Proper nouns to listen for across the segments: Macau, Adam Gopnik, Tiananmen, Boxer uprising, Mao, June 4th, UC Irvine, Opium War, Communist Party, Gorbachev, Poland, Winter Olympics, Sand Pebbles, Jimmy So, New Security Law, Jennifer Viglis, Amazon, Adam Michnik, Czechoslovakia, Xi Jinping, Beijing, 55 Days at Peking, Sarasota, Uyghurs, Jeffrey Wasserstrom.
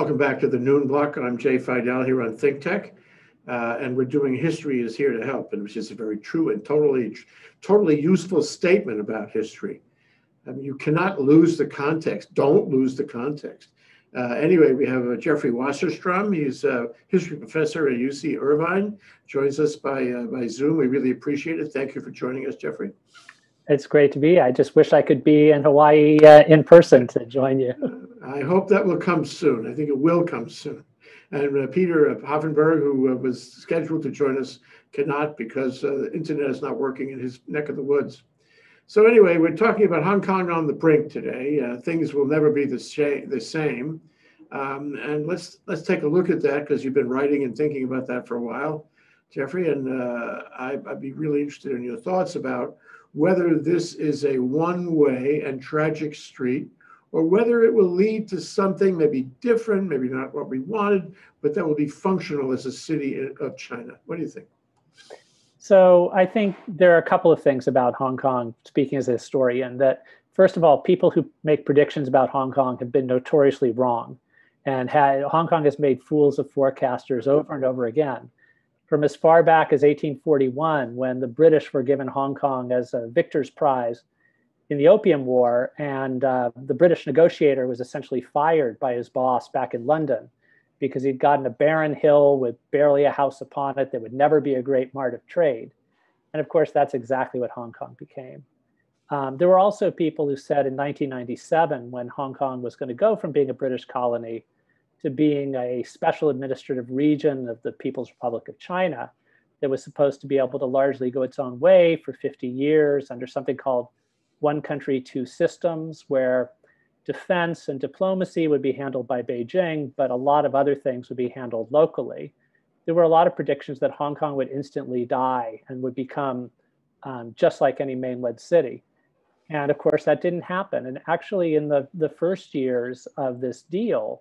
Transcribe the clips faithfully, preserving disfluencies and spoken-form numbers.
Welcome back to the Noon Block. I'm Jay Fidell here on ThinkTech, uh, and we're doing History is Here to Help, and which is a very true and totally, totally useful statement about history. I mean, you cannot lose the context. Don't lose the context. Uh, anyway, we have uh, Jeffrey Wasserstrom. He's a history professor at U C Irvine. Joins us by, uh, by Zoom. We really appreciate it. Thank you for joining us, Jeffrey. It's great to be. I just wish I could be in Hawaii uh, in person to join you. I hope that will come soon. I think it will come soon. And uh, Peter uh, Hoffenberg, who uh, was scheduled to join us, cannot because uh, the internet is not working in his neck of the woods. So anyway, we're talking about Hong Kong on the brink today. Uh, things will never be the, the same. Um, and let's let's take a look at that, because you've been writing and thinking about that for a while, Jeffrey. And uh, I, I'd be really interested in your thoughts about whether this is a one-way and tragic street, or whether it will lead to something maybe different, maybe not what we wanted, but that will be functional as a city of China. What do you think? So I think there are a couple of things about Hong Kong, speaking as a historian, that first of all, people who make predictions about Hong Kong have been notoriously wrong. And had, Hong Kong has made fools of forecasters over and over again. From as far back as eighteen forty-one, when the British were given Hong Kong as a victor's prize in the Opium War, and uh, the British negotiator was essentially fired by his boss back in London, because he'd gotten a barren hill with barely a house upon it that would never be a great mart of trade. And of course, that's exactly what Hong Kong became. Um, there were also people who said in nineteen ninety-seven, when Hong Kong was going to go from being a British colony to being a special administrative region of the People's Republic of China, that was supposed to be able to largely go its own way for fifty years under something called one country, two systems, where defense and diplomacy would be handled by Beijing, but a lot of other things would be handled locally. There were a lot of predictions that Hong Kong would instantly die and would become um, just like any mainland city. And of course, that didn't happen. And actually, in the, the first years of this deal,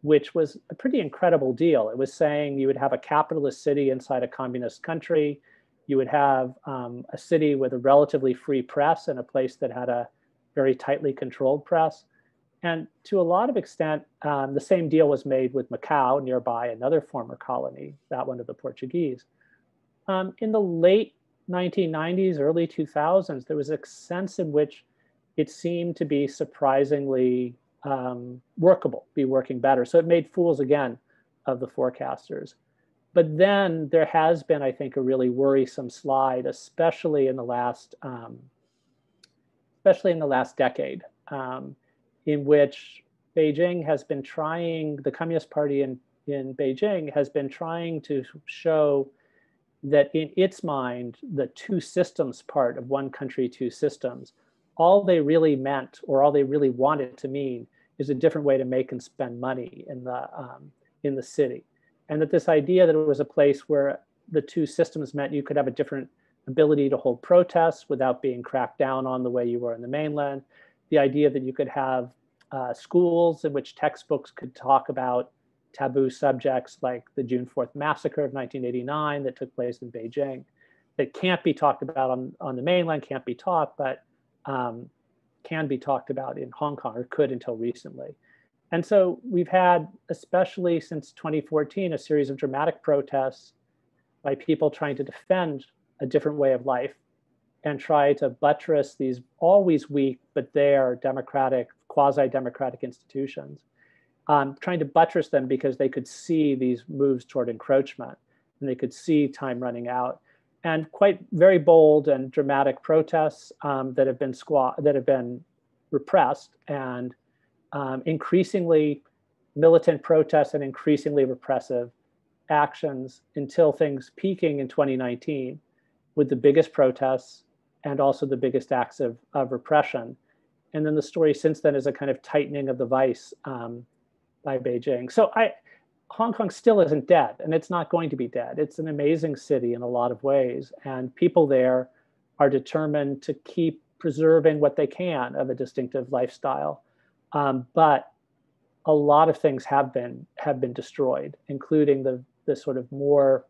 which was a pretty incredible deal, it was saying you would have a capitalist city inside a communist country, you would have um, a city with a relatively free press and a place that had a very tightly controlled press. And to a lot of extent, um, the same deal was made with Macau nearby, another former colony, that one of the Portuguese. Um, in the late nineteen nineties, early two thousands, there was a sense in which it seemed to be surprisingly um, workable, be working better. So it made fools again of the forecasters. But then there has been, I think, a really worrisome slide, especially in the last, um, especially in the last decade. Um, in which Beijing has been trying, the Communist Party in, in Beijing has been trying to show that in its mind, the two systems part of one country, two systems, all they really meant, or all they really wanted to mean, is a different way to make and spend money in the, um, in the city. And that this idea that it was a place where the two systems meant you could have a different ability to hold protests without being cracked down on the way you were in the mainland, the idea that you could have uh, schools in which textbooks could talk about taboo subjects like the June fourth massacre of nineteen eighty-nine that took place in Beijing, that can't be talked about on, on the mainland, can't be taught, but um, can be talked about in Hong Kong, or could until recently. And so we've had, especially since twenty fourteen, a series of dramatic protests by people trying to defend a different way of life and try to buttress these always weak, but they are democratic, quasi-democratic institutions, um, trying to buttress them because they could see these moves toward encroachment, and they could see time running out. And quite very bold and dramatic protests um, that have been squat, that have been repressed, and um, increasingly militant protests and increasingly repressive actions, until things peaking in twenty nineteen with the biggest protests and also the biggest acts of, of repression. And then the story since then is a kind of tightening of the vice um, by Beijing. So I, Hong Kong still isn't dead, and it's not going to be dead. It's an amazing city in a lot of ways, and people there are determined to keep preserving what they can of a distinctive lifestyle. Um, but a lot of things have been, have been destroyed, including the, the sort of more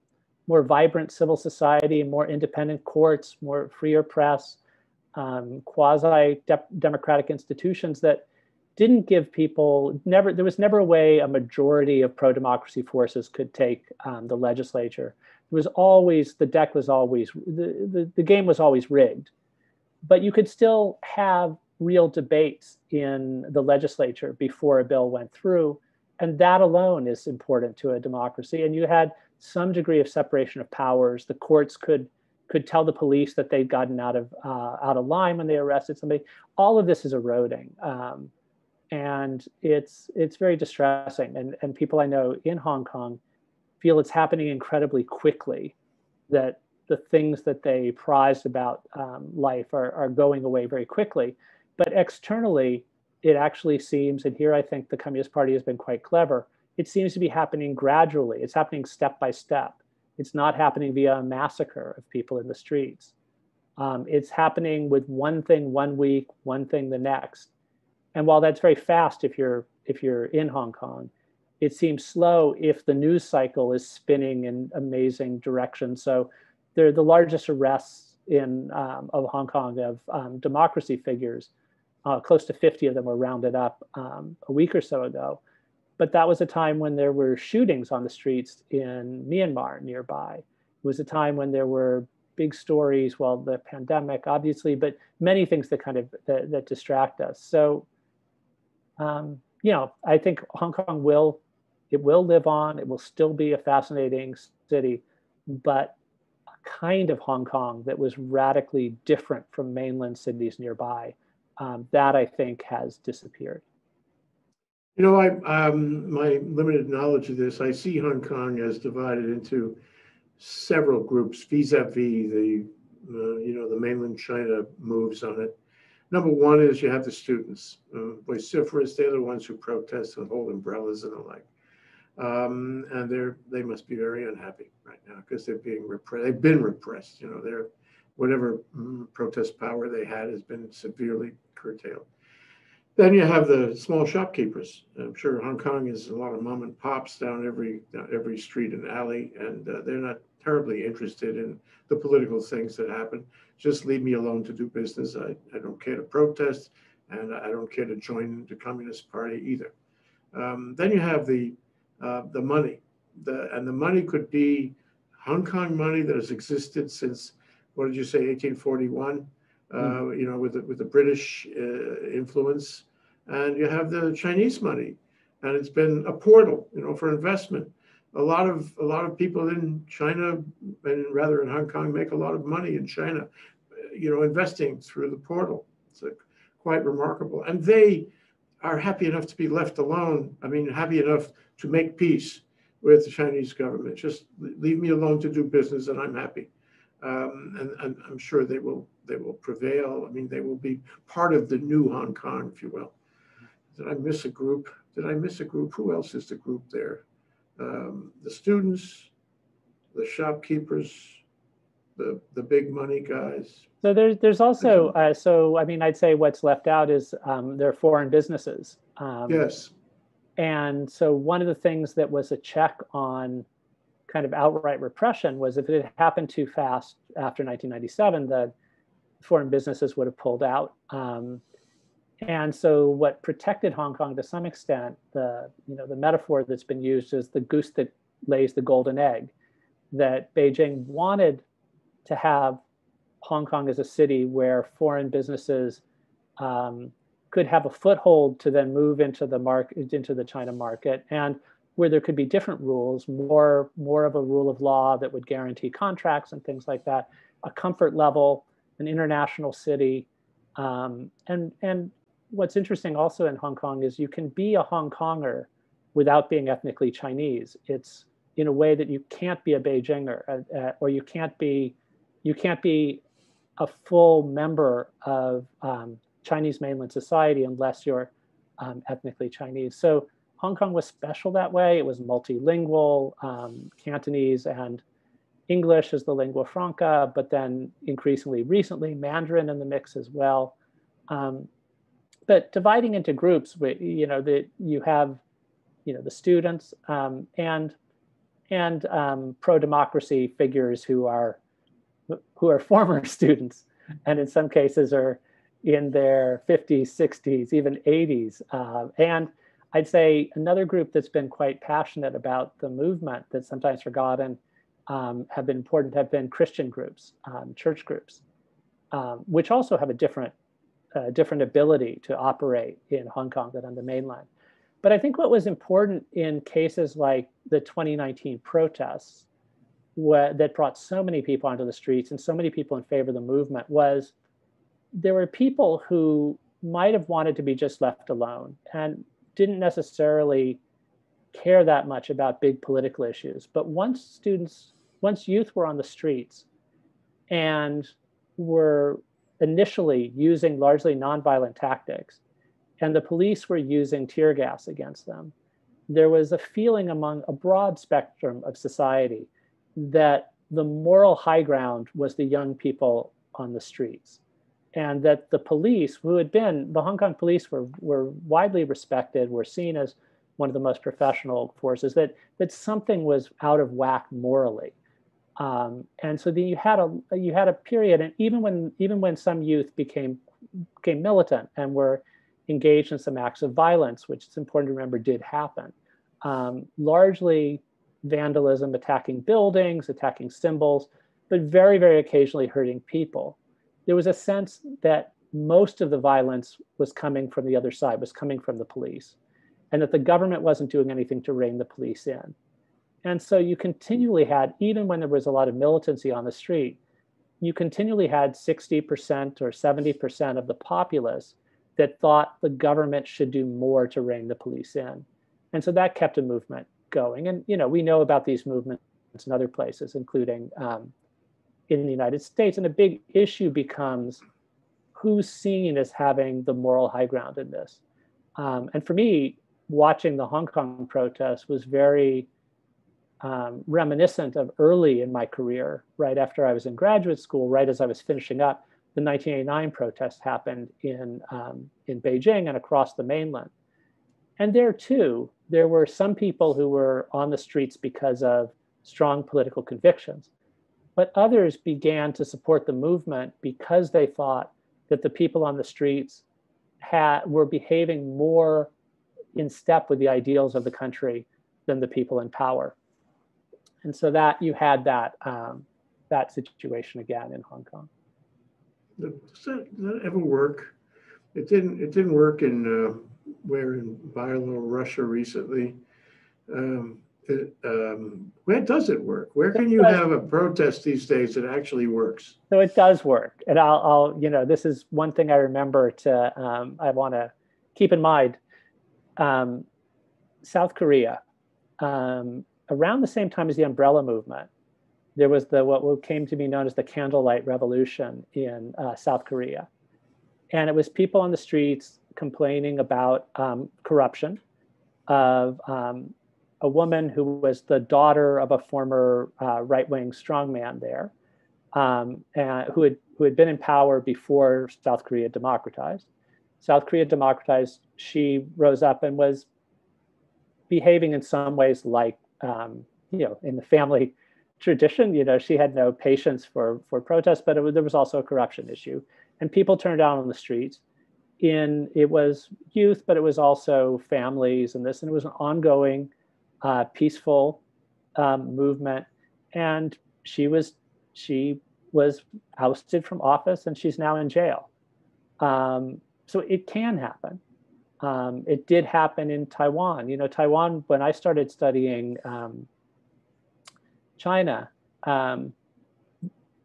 more vibrant civil society, more independent courts, more freer press, um, quasi-democratic institutions that didn't give people, never, there was never a way a majority of pro-democracy forces could take um, the legislature. It was always, the deck was always, the, the, the game was always rigged. But you could still have real debates in the legislature before a bill went through. And that alone is important to a democracy. And you had some degree of separation of powers. The courts could could tell the police that they'd gotten out of uh, out of line when they arrested somebody. All of this is eroding, um, and it's it's very distressing. And and people I know in Hong Kong feel it's happening incredibly quickly. That the things that they prized about um, life are are going away very quickly. But externally, it actually seems, and here I think the Communist Party has been quite clever, it seems to be happening gradually. It's happening step by step. It's not happening via a massacre of people in the streets. Um, it's happening with one thing one week, one thing the next. And while that's very fast if you're, if you're in Hong Kong, it seems slow if the news cycle is spinning in amazing directions. So they're the largest arrests in, um, of Hong Kong of um, democracy figures. Uh, close to fifty of them were rounded up um, a week or so ago. But that was a time when there were shootings on the streets in Myanmar nearby. It was a time when there were big stories, well, the pandemic, obviously, but many things that kind of, that, that distract us. So, um, you know, I think Hong Kong will, it will live on. It will still be a fascinating city, but a kind of Hong Kong that was radically different from mainland cities nearby. Um, that I think has disappeared. You know, I, um, my limited knowledge of this, I see Hong Kong as divided into several groups vis-a-vis the, uh, you know, the mainland China moves on it. Number one is you have the students, uh, vociferous. They're the ones who protest and hold umbrellas and the like, um, and they're they must be very unhappy right now because they're being repressed. They've been repressed. You know, they're whatever protest power they had has been severely curtailed. Then you have the small shopkeepers. I'm sure Hong Kong is a lot of mom and pops down every down every street and alley, and uh, they're not terribly interested in the political things that happen. Just leave me alone to do business. I, I don't care to protest, and I don't care to join the Communist Party either. Um, then you have the uh, the money, the, and the money could be Hong Kong money that has existed since, what did you say, eighteen forty-one, uh, mm. you know, with the, with the British uh, influence. And you have the Chinese money, and it's been a portal, you know, for investment. A lot of a lot of people in China, and rather in Hong Kong, make a lot of money in China, you know, investing through the portal. It's like quite remarkable. And they are happy enough to be left alone. I mean, happy enough to make peace with the Chinese government. Just leave me alone to do business and I'm happy. Um, and, and I'm sure they will they will prevail. I mean, they will be part of the new Hong Kong, if you will. Did I miss a group? Did I miss a group? Who else is the group there? Um, the students, the shopkeepers, the the big money guys. So there's there's also uh, so I mean I'd say what's left out is um, there are foreign businesses. Um, yes. And so one of the things that was a check on kind of outright repression was if it had happened too fast after nineteen ninety-seven, the foreign businesses would have pulled out. Um, and so what protected Hong Kong to some extent, the, you know, the metaphor that's been used is the goose that lays the golden egg, that Beijing wanted to have Hong Kong as a city where foreign businesses um, could have a foothold to then move into the market, into the China market, and where there could be different rules, more, more of a rule of law that would guarantee contracts and things like that, a comfort level, an international city. Um, and, and what's interesting also in Hong Kong is you can be a Hong Konger without being ethnically Chinese. It's in a way that you can't be a Beijinger, uh, or you can't be, you can't be a full member of um, Chinese mainland society unless you're um, ethnically Chinese. So Hong Kong was special that way. It was multilingual, um, Cantonese and English as the lingua franca, but then increasingly recently, Mandarin in the mix as well. Um, but dividing into groups, you know, that you have, you know, the students um, and and um, pro-democracy figures who are who are former students, and in some cases are in their fifties, sixties, even eighties. Uh, and I'd say another group that's been quite passionate about the movement that's sometimes forgotten, um, have been important, have been Christian groups, um, church groups, um, which also have a different, uh, different ability to operate in Hong Kong than on the mainland. But I think what was important in cases like the twenty nineteen protests wh- that brought so many people onto the streets and so many people in favor of the movement was there were people who might have wanted to be just left alone and didn't necessarily care that much about big political issues. But once students, once youth were on the streets and were initially using largely nonviolent tactics, and the police were using tear gas against them, there was a feeling among a broad spectrum of society that the moral high ground was the young people on the streets. And that the police, who had been, the Hong Kong police were, were widely respected, were seen as one of the most professional forces, that, that something was out of whack morally. Um, and so then you had a, you had a period, and even when, even when some youth became, became militant and were engaged in some acts of violence, which it's important to remember did happen, um, largely vandalism, attacking buildings, attacking symbols, but very, very occasionally hurting people. There was a sense that most of the violence was coming from the other side, was coming from the police, and that the government wasn't doing anything to rein the police in. And so you continually had, even when there was a lot of militancy on the street, you continually had sixty percent or seventy percent of the populace that thought the government should do more to rein the police in. And so that kept a movement going. And you know, we know about these movements in other places, including um, in the United States. And a big issue becomes who's seen as having the moral high ground in this. Um, and for me, watching the Hong Kong protests was very um, reminiscent of early in my career, right after I was in graduate school, right as I was finishing up, the nineteen eighty-nine protests happened in, um, in Beijing and across the mainland. And there too, there were some people who were on the streets because of strong political convictions. But others began to support the movement because they thought that the people on the streets had, were behaving more in step with the ideals of the country than the people in power. And so that you had that, um, that situation again in Hong Kong. Does that, does that ever work? It didn't, it didn't work in, uh, where in Byelor, Russia recently. Um, It, um, where does it work? Where can you have a protest these days that actually works? So it does work. And I'll, I'll you know, this is one thing I remember to, um, I want to keep in mind, um, South Korea, um, around the same time as the Umbrella Movement, there was the, what came to be known as the Candlelight Revolution in uh, South Korea. And it was people on the streets complaining about um, corruption of, um, a woman who was the daughter of a former uh, right-wing strongman there, um, and who had who had been in power before South Korea democratized. South Korea democratized. She rose up and was behaving in some ways like um, you know, in the family tradition. You know, she had no patience for for protests, but it was, there was also a corruption issue, and people turned out on the streets. In it was youth, but it was also families and this, and it was an ongoing. Uh, peaceful um, movement, and she was she was ousted from office, and she's now in jail. Um, so it can happen. Um, it did happen in Taiwan. You know, Taiwan. When I started studying um, China, um,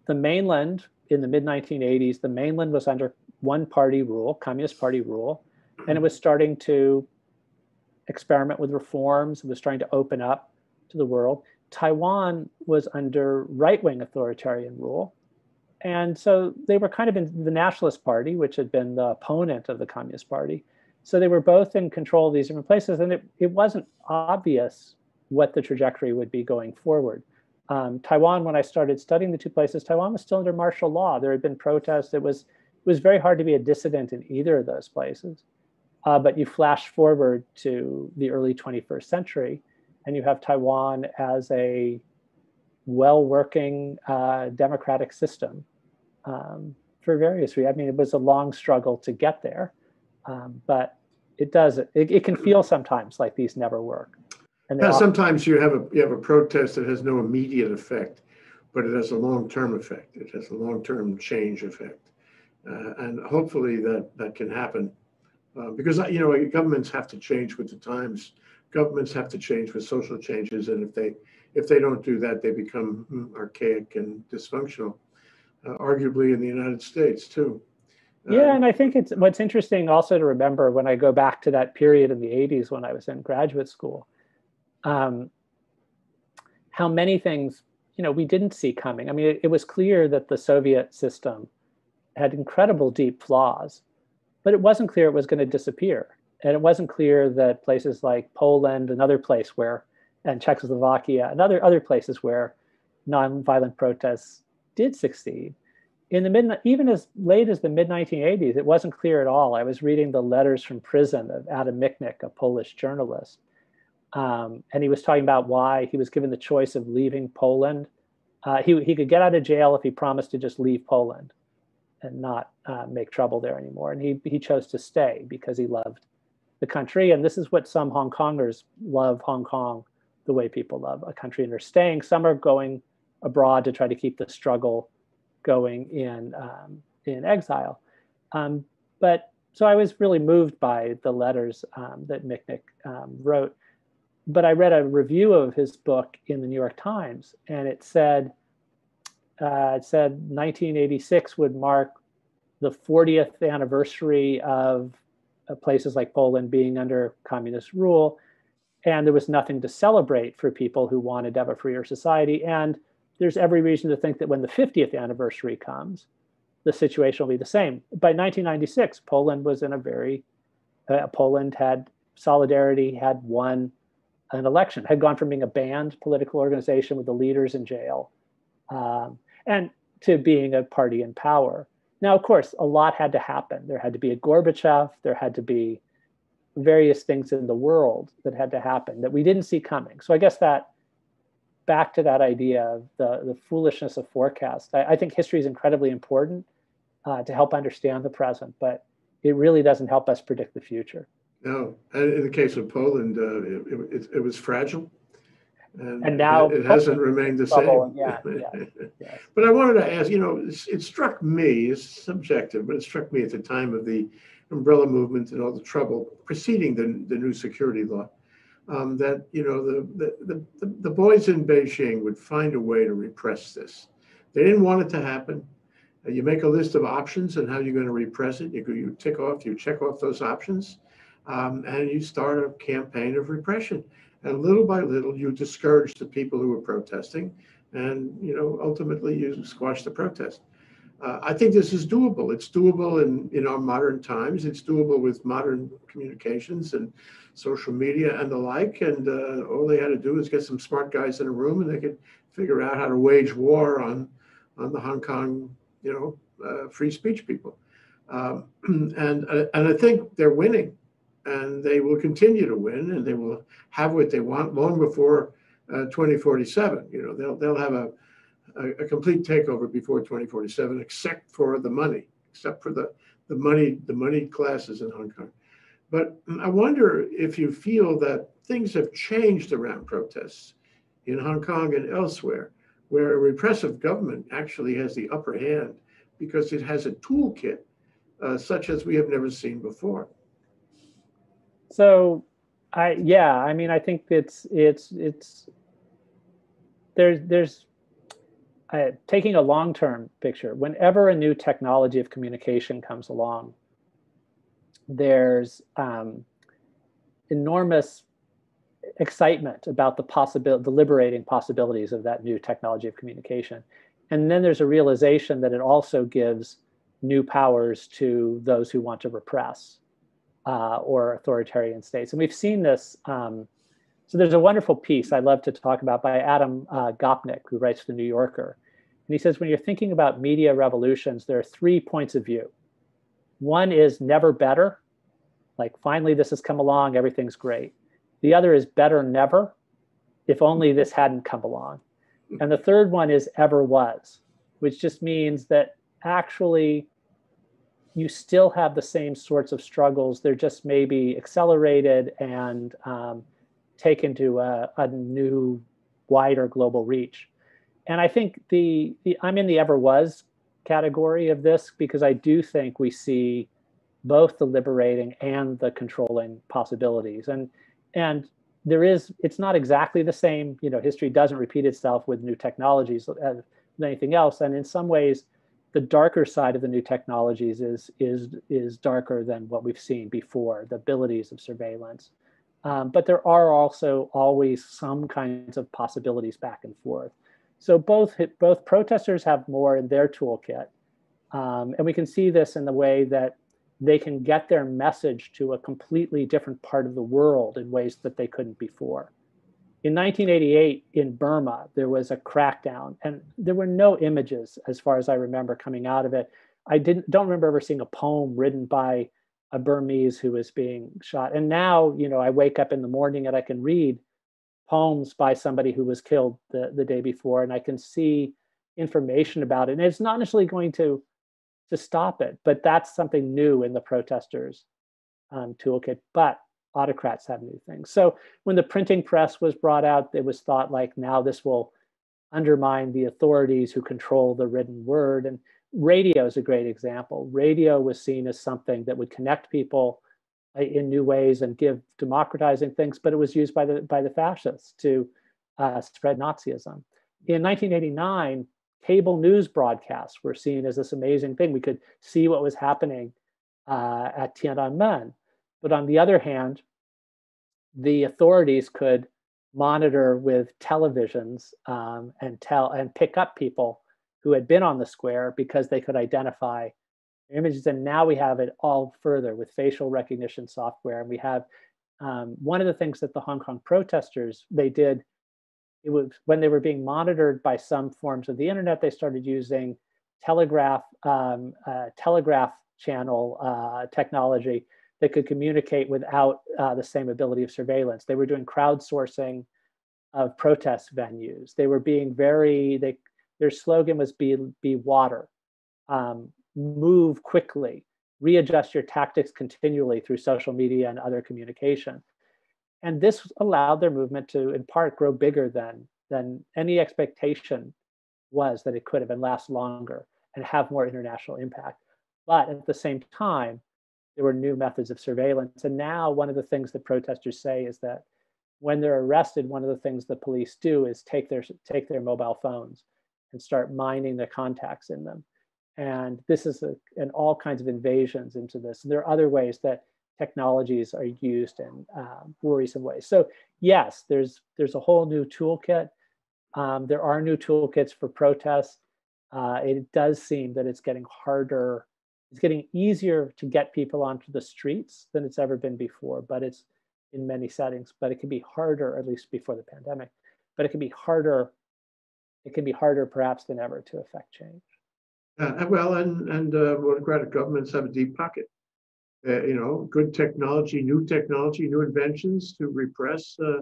the mainland in the mid nineteen eighties, the mainland was under one-party rule, Communist Party rule, and it was starting to experiment with reforms, was trying to open up to the world. Taiwan was under right-wing authoritarian rule. And so they were kind of in the Nationalist Party, which had been the opponent of the Communist Party. So they were both in control of these different places, and it, it wasn't obvious what the trajectory would be going forward. Um, Taiwan, when I started studying the two places, Taiwan was still under martial law. There had been protests. It was, it was very hard to be a dissident in either of those places. Uh, but you flash forward to the early twenty-first century, and you have Taiwan as a well-working uh, democratic system um, for various reasons. I mean, it was a long struggle to get there, um, but it does, it, it can feel sometimes like these never work. And now, sometimes you have a you have a protest that has no immediate effect, but it has a long-term effect. It has a long-term change effect. Uh, and hopefully that, that can happen uh, because, you know, governments have to change with the times. Governments have to change with social changes. And if they if they don't do that, they become archaic and dysfunctional, uh, arguably in the United States, too. Um, yeah. And I think it's what's interesting also to remember when I go back to that period in the eighties when I was in graduate school, um, how many things, you know, we didn't see coming. I mean, it, it was clear that the Soviet system had incredible deep flaws, but it wasn't clear it was going to disappear. And it wasn't clear that places like Poland, another place where, and Czechoslovakia, and other, other places where nonviolent protests did succeed. In the mid, even as late as the mid nineteen eighties, it wasn't clear at all. I was reading the letters from prison of Adam Michnik, a Polish journalist. Um, and he was talking about why he was given the choice of leaving Poland. Uh, he, he could get out of jail if he promised to just leave Poland and not uh, make trouble there anymore. And he, he chose to stay because he loved the country. And this is what some Hong Kongers love Hong Kong the way people love a country and are staying. Some are going abroad to try to keep the struggle going in, um, in exile. Um, but so I was really moved by the letters um, that Michnik um, wrote. But I read a review of his book in the New York Times, and it said, uh, it said nineteen eighty-six would mark the fortieth anniversary of uh, places like Poland being under communist rule. And there was nothing to celebrate for people who wanted to have a freer society. And there's every reason to think that when the fiftieth anniversary comes, the situation will be the same. By nineteen ninety-six, Poland was in a very, uh, Poland had, Solidarity had won an election, had gone from being a banned political organization with the leaders in jail um, and to being a party in power. Now, of course, a lot had to happen. There had to be a Gorbachev, there had to be various things in the world that had to happen that we didn't see coming. So I guess that, back to that idea of the, the foolishness of forecast, I, I think history is incredibly important uh, to help understand the present, but it really doesn't help us predict the future. No, and in the case of Poland, uh, it, it, it was fragile, and, and now it, it hasn't remained the same. Yeah, yeah, yeah. But I wanted to ask, you know, it, it struck me, it's subjective, but it struck me at the time of the Umbrella Movement and all the trouble preceding the, the new security law, um, that, you know, the, the, the, the boys in Beijing would find a way to repress this. They didn't want it to happen. Uh, you make a list of options and how you're going to repress it. You, you tick off, you check off those options. Um, and you start a campaign of repression. And little by little, you discourage the people who are protesting. And, you know, ultimately, you squash the protest. Uh, I think this is doable. It's doable in, in our modern times. It's doable with modern communications and social media and the like. And uh, all they had to do is get some smart guys in a room, and they could figure out how to wage war on, on the Hong Kong, you know, uh, free speech people. Um, and, and I think they're winning. And they will continue to win, and they will have what they want long before uh, twenty forty-seven. You know, they'll they'll have a, a a complete takeover before twenty forty-seven, except for the money, except for the the money the money classes in Hong Kong. But I wonder if you feel that things have changed around protests in Hong Kong and elsewhere, where a repressive government actually has the upper hand because it has a toolkit uh, such as we have never seen before. So, I yeah, I mean, I think it's it's it's there's there's uh, taking a long-term picture. Whenever a new technology of communication comes along, there's um, enormous excitement about the possibility, the liberating possibilities of that new technology of communication, and then there's a realization that it also gives new powers to those who want to repress. Uh, or authoritarian states. And we've seen this. Um, so there's a wonderful piece I love to talk about by Adam uh, Gopnik, who writes for The New Yorker. And he says, when you're thinking about media revolutions, there are three points of view. One is never better, like finally this has come along, everything's great. The other is better never, if only this hadn't come along. And the third one is ever was, which just means that actually you still have the same sorts of struggles. They're just maybe accelerated and um, taken to a, a new, wider global reach. And I think the, the I'm in the ever was category of this, because I do think we see both the liberating and the controlling possibilities. And and there is, it's not exactly the same, you know, history doesn't repeat itself with new technologies as anything else. And in some ways, the darker side of the new technologies is, is, is darker than what we've seen before, the abilities of surveillance. Um, but there are also always some kinds of possibilities back and forth. So both, both protesters have more in their toolkit. Um, and we can see this in the way that they can get their message to a completely different part of the world in ways that they couldn't before. In nineteen eighty-eight in Burma, there was a crackdown, and there were no images, as far as I remember, coming out of it. I didn't, don't remember ever seeing a poem written by a Burmese who was being shot. And now, you know, I wake up in the morning and I can read poems by somebody who was killed the, the day before, and I can see information about it. And it's not necessarily going to, to stop it, but that's something new in the protesters' um, toolkit. But autocrats have new things. So when the printing press was brought out, it was thought like, now this will undermine the authorities who control the written word. And radio is a great example. Radio was seen as something that would connect people in new ways and give democratizing things, but it was used by the, by the fascists to uh, spread Nazism. In nineteen eighty-nine, cable news broadcasts were seen as this amazing thing. We could see what was happening uh, at Tiananmen. But on the other hand, the authorities could monitor with televisions um, and tell and pick up people who had been on the square because they could identify images. And now we have it all further with facial recognition software. And we have um, one of the things that the Hong Kong protesters, they did, it was when they were being monitored by some forms of the internet, they started using telegraph, um, uh, telegraph channel uh, technology that could communicate without uh, the same ability of surveillance. They were doing crowdsourcing of protest venues. They were being very, they, their slogan was be, be water, um, move quickly, readjust your tactics continually through social media and other communication. And this allowed their movement to, in part, grow bigger than, than any expectation was that it could have, and last longer and have more international impact. But at the same time, there were new methods of surveillance. And now one of the things that protesters say is that when they're arrested, one of the things the police do is take their, take their mobile phones and start mining the contacts in them. And this is a, and all kinds of invasions into this. And there are other ways that technologies are used in um, worrisome ways. So yes, there's, there's a whole new toolkit. Um, there are new toolkits for protests. Uh, it does seem that it's getting harder It's getting easier to get people onto the streets than it's ever been before, but it's in many settings, but it can be harder, at least before the pandemic, but it can be harder, it can be harder perhaps than ever to affect change. Uh, well, and, and uh, autocratic governments have a deep pocket. Uh, you know, good technology, new technology, new inventions to repress uh,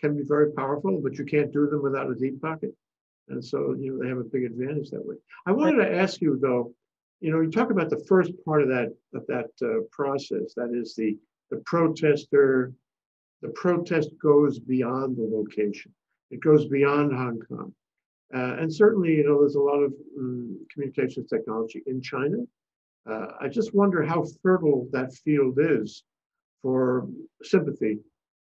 can be very powerful, but you can't do them without a deep pocket. And so, you know, they have a big advantage that way. I wanted to ask you though, you know, you talk about the first part of that of that uh, process. That is the the protester. The protest goes beyond the location. It goes beyond Hong Kong, uh, and certainly, you know, there's a lot of um, communications technology in China. Uh, I just wonder how fertile that field is for sympathy,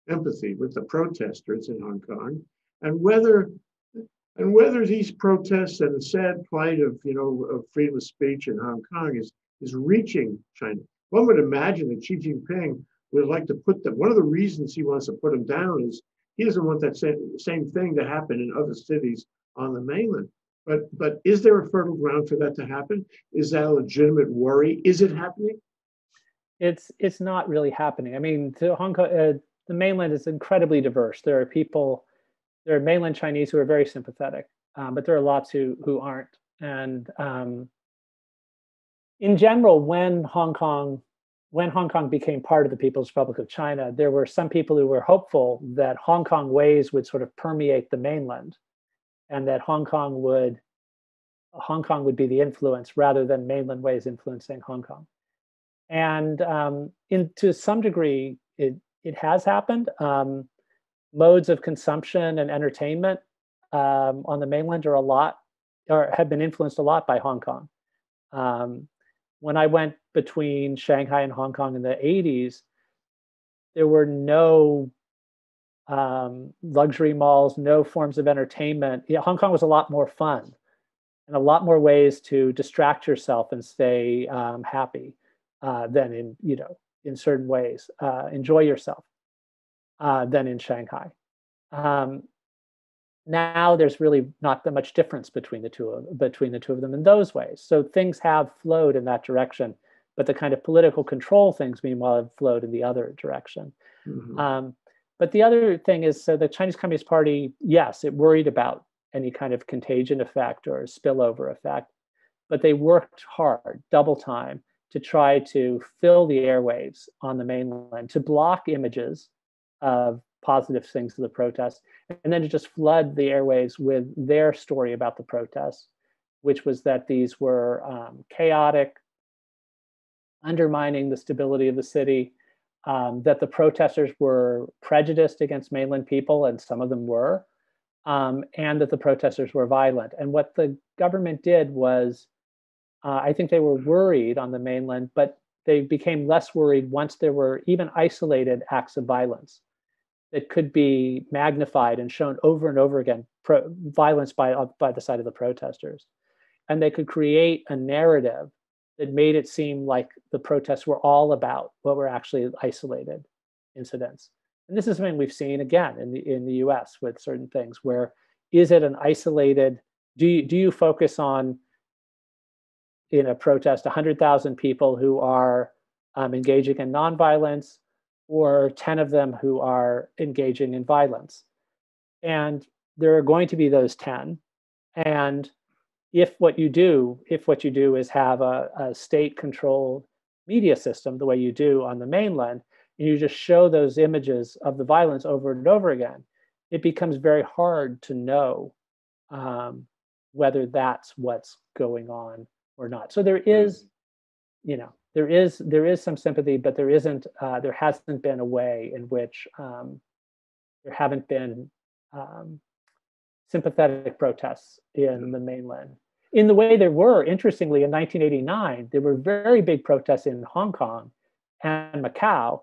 empathy with the protesters in Hong Kong, and whether. And whether these protests and the sad plight of, you know, of freedom of speech in Hong Kong is, is reaching China. One would imagine that Xi Jinping would like to put them, one of the reasons he wants to put them down is he doesn't want that same, same thing to happen in other cities on the mainland. But, but is there a fertile ground for that to happen? Is that a legitimate worry? Is it happening? It's, it's not really happening. I mean, to Hong Kong, uh, the mainland is incredibly diverse. There are people... There are mainland Chinese who are very sympathetic, um, but there are lots who, who aren't. And um, in general, when Hong Kong, when Hong Kong became part of the People's Republic of China, there were some people who were hopeful that Hong Kong ways would sort of permeate the mainland, and that Hong Kong would, Hong Kong would be the influence rather than mainland ways influencing Hong Kong. And um, in, to some degree, it, it has happened. Um, modes of consumption and entertainment um, on the mainland are a lot, or have been influenced a lot by Hong Kong. Um, when I went between Shanghai and Hong Kong in the eighties, there were no um, luxury malls, no forms of entertainment. Yeah, Hong Kong was a lot more fun and a lot more ways to distract yourself and stay um, happy uh, than in, you know, in certain ways, uh, enjoy yourself uh, than in Shanghai. Um, now there's really not that much difference between the two of, between the two of them in those ways. So things have flowed in that direction, but the kind of political control things, meanwhile, have flowed in the other direction. Mm-hmm. Um, but the other thing is, so the Chinese Communist Party, yes, it worried about any kind of contagion effect or spillover effect, but they worked hard, double time, to try to fill the airwaves on the mainland, to block images of positive things of the protests, and then to just flood the airwaves with their story about the protests, which was that these were um, chaotic, undermining the stability of the city, um, that the protesters were prejudiced against mainland people, and some of them were, um, and that the protesters were violent. And what the government did was, uh, I think they were worried on the mainland, but they became less worried once there were even isolated acts of violence that could be magnified and shown over and over again, pro violence by, by the side of the protesters. And they could create a narrative that made it seem like the protests were all about what were actually isolated incidents. And this is something we've seen again in the, in the U S with certain things where, is it an isolated, do you, do you focus on, in a protest, one hundred thousand people who are um, engaging in nonviolence, or ten of them who are engaging in violence? And there are going to be those ten. And if what you do, if what you do is have a, a state-controlled media system, the way you do on the mainland, and you just show those images of the violence over and over again, it becomes very hard to know um, whether that's what's going on or not. So there is, you know, There is there is some sympathy, but there isn't. Uh, there hasn't been a way in which um, there haven't been um, sympathetic protests in the mainland. In the way there were, interestingly, in nineteen eighty-nine, there were very big protests in Hong Kong and Macau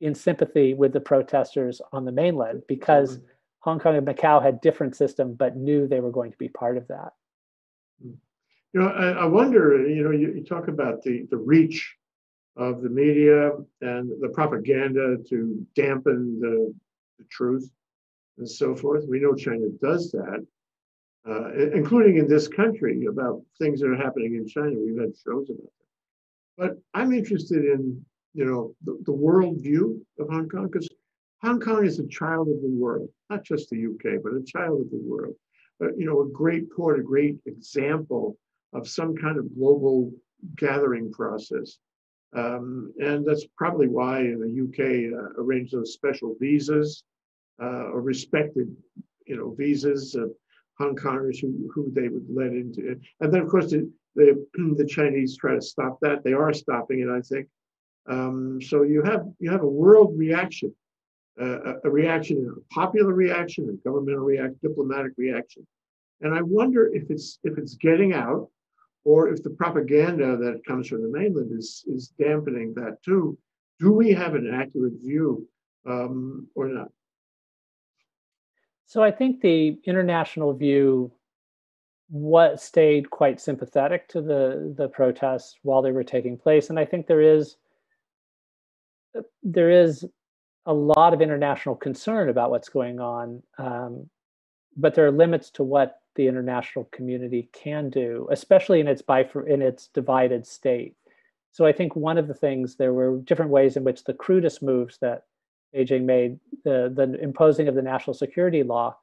in sympathy with the protesters on the mainland, because mm-hmm. Hong Kong and Macau had different systems, but knew they were going to be part of that. Mm-hmm. You know, I, I wonder, you know, you, you talk about the, the reach of the media and the propaganda to dampen the, the truth and so forth. We know China does that, uh, including in this country, about things that are happening in China. We've had shows about that. But I'm interested in, you know, the, the world view of Hong Kong, because Hong Kong is a child of the world, not just the U K, but a child of the world. Uh, you know, a great port, a great example of some kind of global gathering process. Um, and that's probably why in the U K uh, arranged those special visas, uh, or respected, you know, visas of Hong Kongers who, who they would let into it. And then, of course, the, the, the Chinese try to stop that. They are stopping it, I think. Um, so you have, you have a world reaction, uh, a, a reaction, a popular reaction, a governmental reaction, diplomatic reaction. And I wonder if it's, if it's getting out, or if the propaganda that comes from the mainland is, is dampening that too. Do we have an accurate view um, or not? So I think the international view what stayed quite sympathetic to the, the protests while they were taking place. And I think there is, there is a lot of international concern about what's going on, um, but there are limits to what the international community can do, especially in its bifur in its divided state. So I think one of the things, there were different ways in which the crudest moves that Beijing made, the, the imposing of the national security law,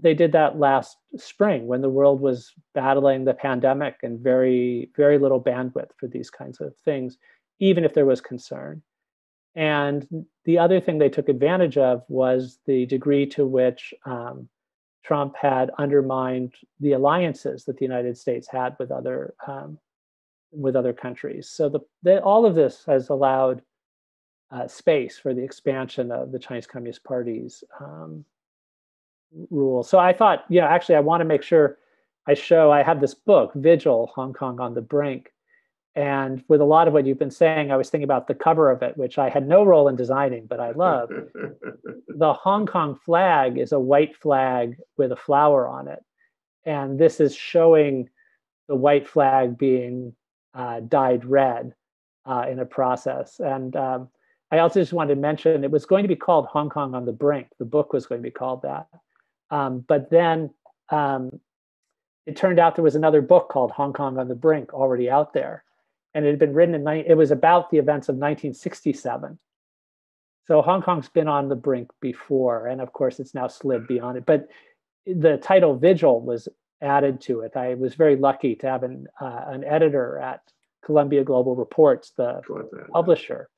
they did that last spring when the world was battling the pandemic and very, very little bandwidth for these kinds of things, even if there was concern. And the other thing they took advantage of was the degree to which um, Trump had undermined the alliances that the United States had with other um, with other countries. So the, the, all of this has allowed uh, space for the expansion of the Chinese Communist Party's um, rule. So I thought, you know, actually, I want to make sure I show, I have this book, Vigil, Hong Kong on the Brink. And with a lot of what you've been saying, I was thinking about the cover of it, which I had no role in designing, but I love. The Hong Kong flag is a white flag with a flower on it. And this is showing the white flag being uh, dyed red uh, in a process. And um, I also just wanted to mention, it was going to be called Hong Kong on the Brink. The book was going to be called that. Um, but then um, it turned out there was another book called Hong Kong on the Brink already out there. And it had been written in, it was about the events of nineteen sixty-seven. So Hong Kong's been on the brink before, and of course it's now slid beyond it. But the title Vigil was added to it. I was very lucky to have an, uh, an editor at Columbia Global Reports, the publisher,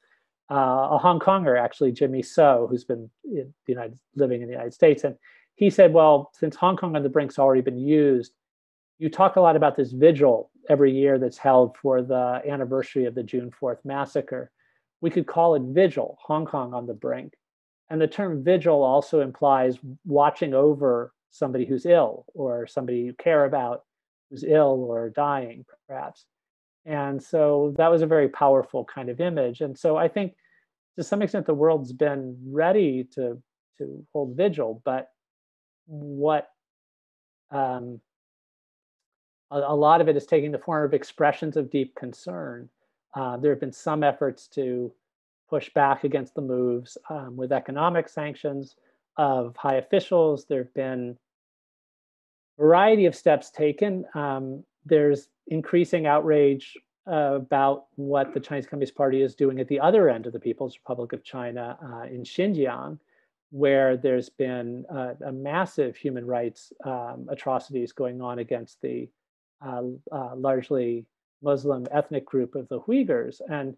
uh, a Hong Konger actually, Jimmy So, who's been in the United, living in the United States. And he said, well, since Hong Kong on the Brink's already been used, you talk a lot about this vigil every year that's held for the anniversary of the June fourth massacre. We could call it Vigil, Hong Kong on the Brink. And the term vigil also implies watching over somebody who's ill or somebody you care about who's ill or dying, perhaps. And so that was a very powerful kind of image. And so I think to some extent the world's been ready to, to hold vigil, but what, um, a lot of it is taking the form of expressions of deep concern. Uh, there have been some efforts to push back against the moves um, with economic sanctions of high officials. There have been a variety of steps taken. Um, there's increasing outrage uh, about what the Chinese Communist Party is doing at the other end of the People's Republic of China uh, in Xinjiang, where there's been uh, a massive human rights um, atrocities going on against the Uh, uh, largely Muslim ethnic group of the Uyghurs. And,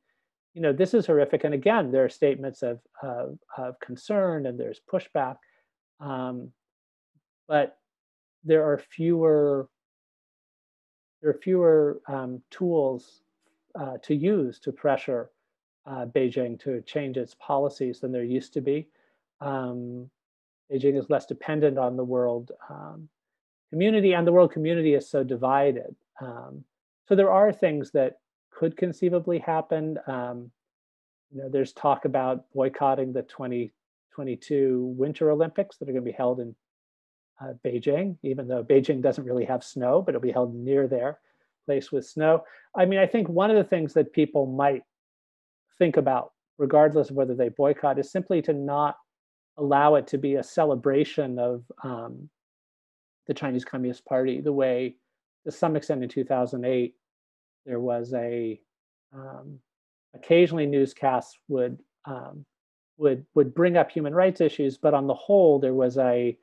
you know, this is horrific. And again, there are statements of, of, of concern and there's pushback, um, but there are fewer, there are fewer um, tools uh, to use to pressure uh, Beijing to change its policies than there used to be. Um, Beijing is less dependent on the world um, community, and the world community is so divided. Um, so there are things that could conceivably happen. Um, you know, there's talk about boycotting the twenty twenty-two Winter Olympics that are going to be held in uh, Beijing, even though Beijing doesn't really have snow, but it'll be held near their place with snow. I mean, I think one of the things that people might think about, regardless of whether they boycott, is simply to not allow it to be a celebration of um, the Chinese Communist Party, the way, to some extent, in two thousand eight, there was a, um, occasionally newscasts would, um, would, would bring up human rights issues, but on the whole, there was a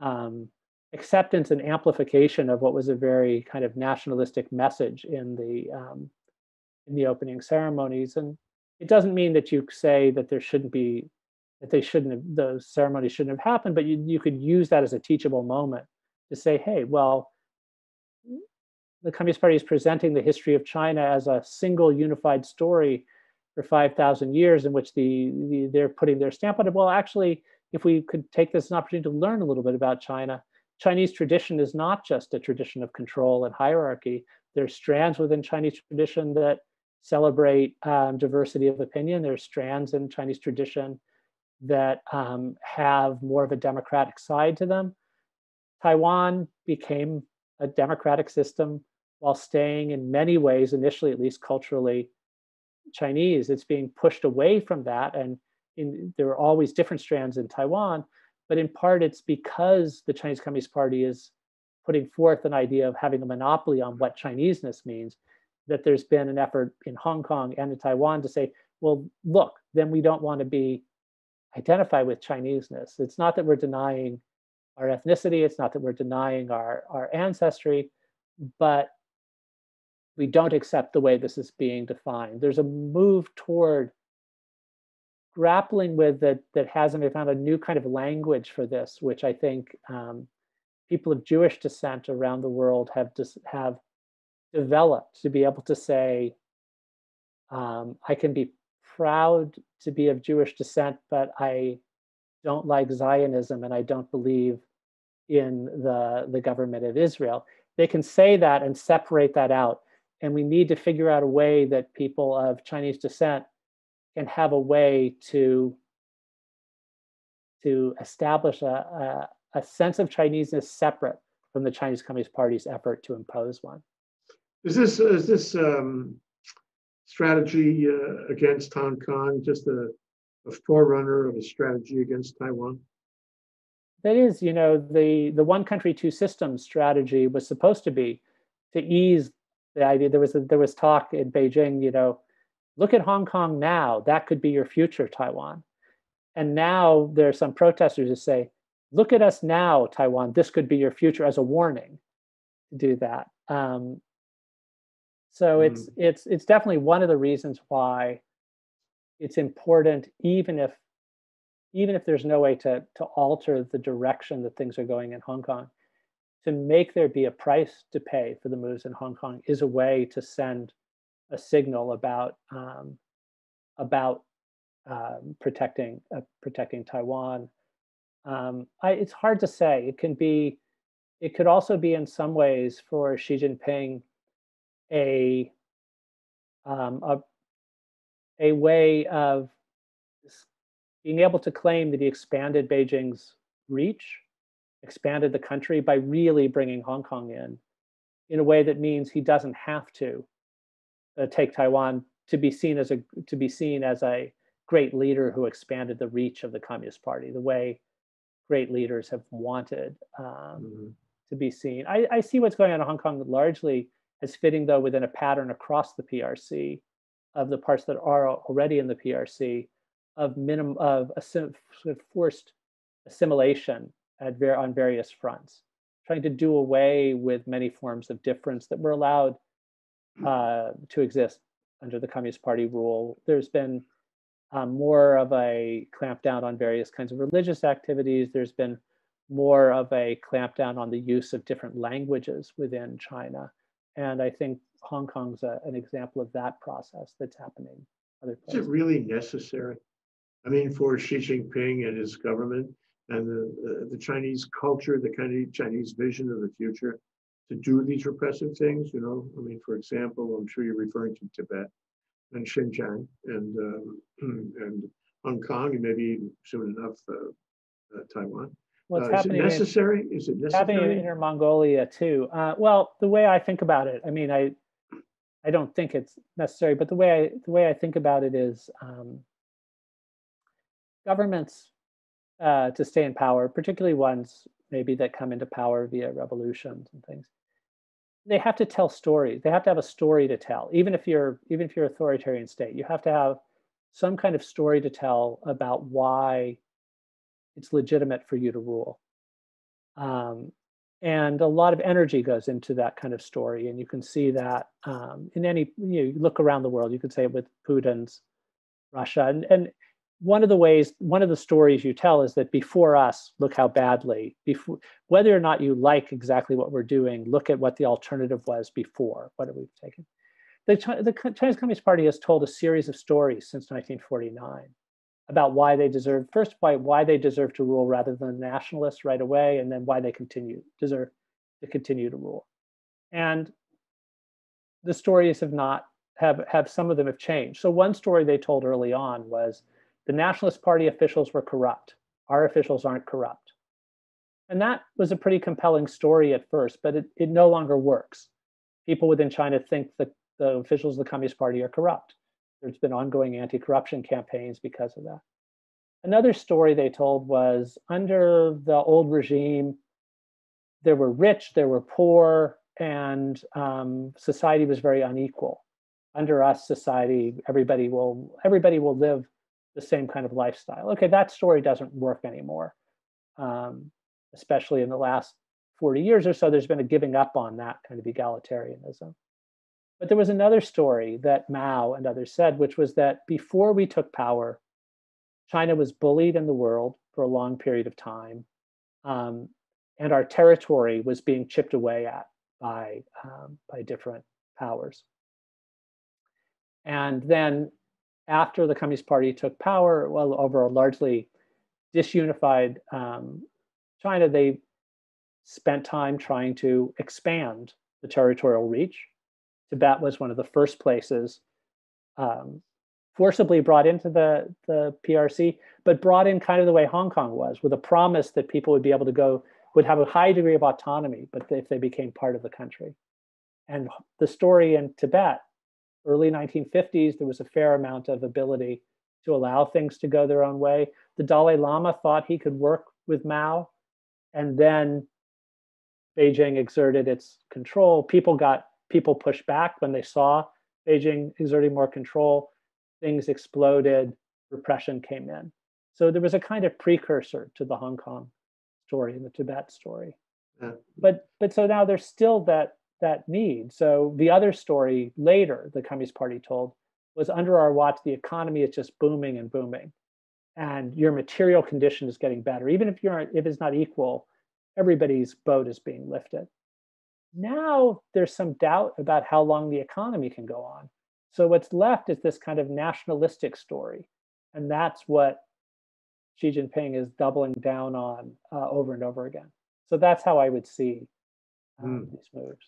um, acceptance and amplification of what was a very kind of nationalistic message in the, um, in the opening ceremonies. And it doesn't mean that you say that there shouldn't be, that they shouldn't have, those ceremonies shouldn't have happened, but you, you could use that as a teachable moment to say, hey, well, the Communist Party is presenting the history of China as a single unified story for five thousand years in which the, the they're putting their stamp on it. Well, actually, if we could take this as an opportunity to learn a little bit about China, Chinese tradition is not just a tradition of control and hierarchy. There's strands within Chinese tradition that celebrate um, diversity of opinion. There's strands in Chinese tradition that um, have more of a democratic side to them. Taiwan became a democratic system while staying in many ways, initially at least culturally, Chinese. It's being pushed away from that, and in, there are always different strands in Taiwan, but in part it's because the Chinese Communist Party is putting forth an idea of having a monopoly on what Chineseness means, that there's been an effort in Hong Kong and in Taiwan to say, well, look, then we don't want to be identified with Chineseness. It's not that we're denying our ethnicity, it's not that we're denying our, our ancestry, but we don't accept the way this is being defined. There's a move toward grappling with that that hasn't been found a new kind of language for this, which I think um, people of Jewish descent around the world have, just, have developed to be able to say, um, I can be proud to be of Jewish descent, but I don't like Zionism and I don't believe in the, the government of Israel. They can say that and separate that out. And we need to figure out a way that people of Chinese descent can have a way to, to establish a, a, a sense of Chineseness separate from the Chinese Communist Party's effort to impose one. Is this, is this um, strategy uh, against Hong Kong just a, a forerunner of a strategy against Taiwan? That is, you know, the, the one country, two systems strategy was supposed to be to ease the idea. There was, a, there was talk in Beijing, you know, look at Hong Kong now, that could be your future, Taiwan. And now there are some protesters who say, look at us now, Taiwan, this could be your future, as a warning to do that. Um, so mm. it's, it's, it's definitely one of the reasons why it's important, even if even if there's no way to, to alter the direction that things are going in Hong Kong, to make there be a price to pay for the moves in Hong Kong is a way to send a signal about, um, about um, protecting, uh, protecting Taiwan. Um, I, it's hard to say. It can be, it could also be in some ways for Xi Jinping a, um, a, a way of being able to claim that he expanded Beijing's reach, expanded the country by really bringing Hong Kong in, in a way that means he doesn't have to uh, take Taiwan to be seen as a to be seen as a great leader who expanded the reach of the Communist Party, the way great leaders have wanted um, mm-hmm. to be seen. I, I see what's going on in Hong Kong largely as fitting, though, within a pattern across the P R C of the parts that are already in the P R C. Of minimum of a sort of forced assimilation at ver on various fronts, trying to do away with many forms of difference that were allowed uh, to exist under the Communist Party rule. There's been um, more of a clampdown on various kinds of religious activities. There's been more of a clampdown on the use of different languages within China, and I think Hong Kong's a, an example of that process that's happening other places. Is it really necessary? I mean, for Xi Jinping and his government and the, the, the Chinese culture, the kind of Chinese vision of the future, to do these repressive things, you know, I mean, for example, I'm sure you're referring to Tibet and Xinjiang and, um, and Hong Kong, and maybe even soon enough, uh, uh, Taiwan. What's uh, is happening it necessary? In, is it necessary? Happening in Inner Mongolia too. Uh, well, the way I think about it, I mean, I, I don't think it's necessary, but the way I, the way I think about it is, um, governments uh, to stay in power, particularly ones maybe that come into power via revolutions and things, they have to tell stories. They have to have a story to tell. Even if you're even if you're an authoritarian state, you have to have some kind of story to tell about why it's legitimate for you to rule. Um, and a lot of energy goes into that kind of story, and you can see that um, in any you know, you look around the world. You could say with Putin's Russia and and. One of the ways, one of the stories you tell is that before us, look how badly, before, whether or not you like exactly what we're doing, look at what the alternative was before, what have we taken. The, the Chinese Communist Party has told a series of stories since nineteen forty-nine about why they deserve, first why, why they deserve to rule rather than nationalists right away, and then why they continue, deserve to continue to rule. And the stories have not, have, have some of them have changed. So one story they told early on was, the Nationalist Party officials were corrupt. Our officials aren't corrupt. And that was a pretty compelling story at first, but it, it no longer works. People within China think that the officials of the Communist Party are corrupt. There's been ongoing anti-corruption campaigns because of that. Another story they told was under the old regime, there were rich, there were poor, and um, society was very unequal. Under us, society, everybody will, everybody will live the same kind of lifestyle. Okay, that story doesn't work anymore. Um, especially in the last forty years or so, there's been a giving up on that kind of egalitarianism. But there was another story that Mao and others said, which was that before we took power, China was bullied in the world for a long period of time, um, and our territory was being chipped away at by, um, by different powers. And then after the Communist Party took power, well, over a largely disunified um, China, they spent time trying to expand the territorial reach. Tibet was one of the first places um, forcibly brought into the, the P R C, but brought in kind of the way Hong Kong was, with a promise that people would be able to go, would have a high degree of autonomy, but if they became part of the country. And the story in Tibet, early nineteen fifties, there was a fair amount of ability to allow things to go their own way. The Dalai Lama thought he could work with Mao, and then Beijing exerted its control. People got, people pushed back when they saw Beijing exerting more control. Things exploded, repression came in. So there was a kind of precursor to the Hong Kong story and the Tibet story. Yeah. But, but so now there's still that, that need. So the other story later, the Communist Party told, was under our watch, the economy is just booming and booming. And your material condition is getting better. Even if you're, if it's not equal, everybody's boat is being lifted. Now there's some doubt about how long the economy can go on. So what's left is this kind of nationalistic story. And that's what Xi Jinping is doubling down on uh, over and over again. So that's how I would see um, mm. these moves.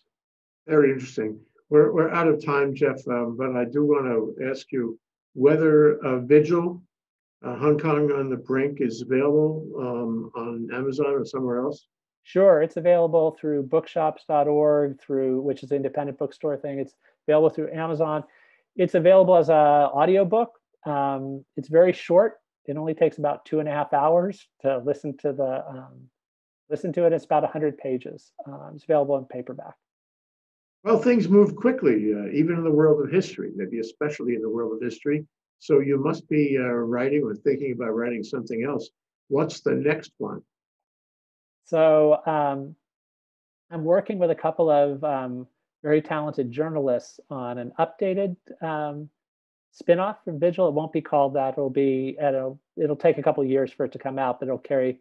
Very interesting. We're, we're out of time, Jeff, um, but I do want to ask you whether a Vigil, Uh, Hong Kong on the Brink, is available um, on Amazon or somewhere else? Sure, it's available through bookshops dot org, through which is an independent bookstore thing. It's available through Amazon. It's available as an audiobook. Um, it's very short. It only takes about two and a half hours to listen to the um, listen to it. It's about one hundred pages. Um, it's available in paperback. Well, things move quickly, uh, even in the world of history, maybe especially in the world of history. So you must be uh, writing or thinking about writing something else. What's the next one? So um, I'm working with a couple of um, very talented journalists on an updated um, spinoff from Vigil. It won't be called that. It'll be at a, it'll take a couple of years for it to come out, but it'll carry,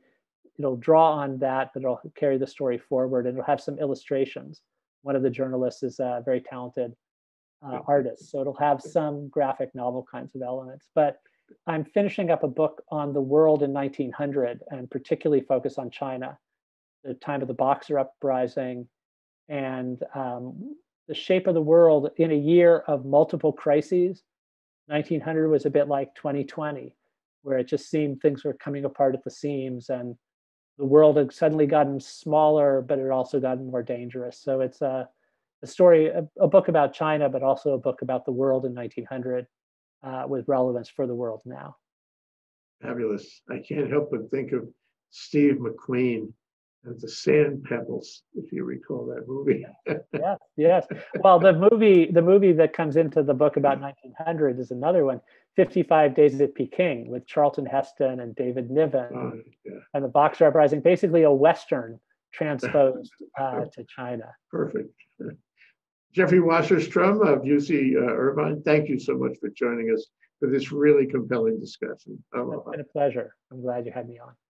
it'll draw on that, but it'll carry the story forward, and it'll have some illustrations. One of the journalists is a very talented Uh, artists. So it'll have some graphic novel kinds of elements. But I'm finishing up a book on the world in nineteen hundred, and particularly focus on China, the time of the Boxer uprising, and um, the shape of the world in a year of multiple crises. nineteen hundred was a bit like twenty twenty, where it just seemed things were coming apart at the seams, and the world had suddenly gotten smaller, but it also gotten more dangerous. So it's a uh, A story, a, a book about China, but also a book about the world in nineteen hundred uh, with relevance for the world now. Fabulous. I can't help but think of Steve McQueen and the Sand Pebbles, if you recall that movie. Yes, yes. Well, the movie, the movie that comes into the book about nineteen hundred is another one, fifty-five Days at Peking, with Charlton Heston and David Niven, oh, yeah. and the Boxer Uprising, basically a Western transposed uh, to China. Perfect. Jeffrey Wasserstrom of U C uh, Irvine, thank you so much for joining us for this really compelling discussion. Aloha. It's been a pleasure. I'm glad you had me on.